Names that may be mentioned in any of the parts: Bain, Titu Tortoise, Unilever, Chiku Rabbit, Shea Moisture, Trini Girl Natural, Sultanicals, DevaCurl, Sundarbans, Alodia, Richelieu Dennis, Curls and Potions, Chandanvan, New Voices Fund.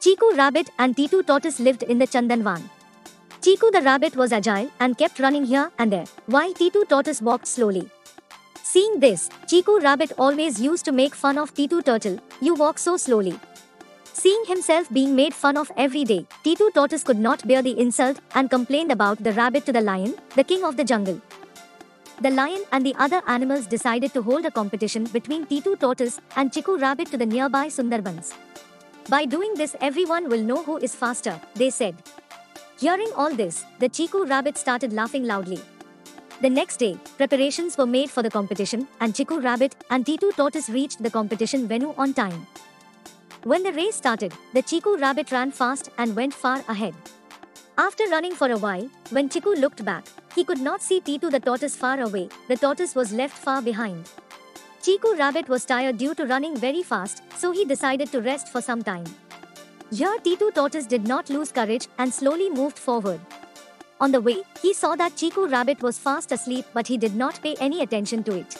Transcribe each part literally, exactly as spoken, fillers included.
Chiku Rabbit and Titu Tortoise lived in the Chandanvan. Chiku the rabbit was agile and kept running here and there, while Titu Tortoise walked slowly. Seeing this, Chiku Rabbit always used to make fun of Titu Turtle, "You walk so slowly." Seeing himself being made fun of every day, Titu Tortoise could not bear the insult and complained about the rabbit to the lion, the king of the jungle. The lion and the other animals decided to hold a competition between Titu Tortoise and Chiku Rabbit to the nearby Sundarbans. "By doing this, everyone will know who is faster," they said. Hearing all this, the Chiku Rabbit started laughing loudly. The next day, preparations were made for the competition, and Chiku Rabbit and Titu Tortoise reached the competition venue on time. When the race started, the Chiku Rabbit ran fast and went far ahead. After running for a while, when Chiku looked back, he could not see Titu the Tortoise far away. The tortoise was left far behind. Chiku Rabbit was tired due to running very fast, so he decided to rest for some time. Here Titu Tortoise did not lose courage and slowly moved forward. On the way, he saw that Chiku Rabbit was fast asleep, but he did not pay any attention to it.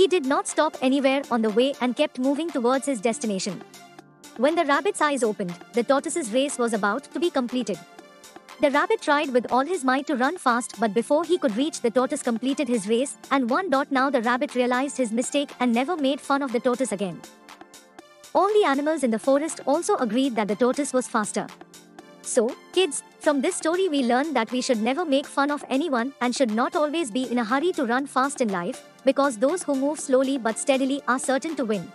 He did not stop anywhere on the way and kept moving towards his destination. When the rabbit's eyes opened, the tortoise's race was about to be completed. The rabbit tried with all his might to run fast, but before he could reach, the tortoise completed his race and won. Now the rabbit realized his mistake and never made fun of the tortoise again. All the animals in the forest also agreed that the tortoise was faster. So, kids, from this story we learn that we should never make fun of anyone and should not always be in a hurry to run fast in life, because those who move slowly but steadily are certain to win.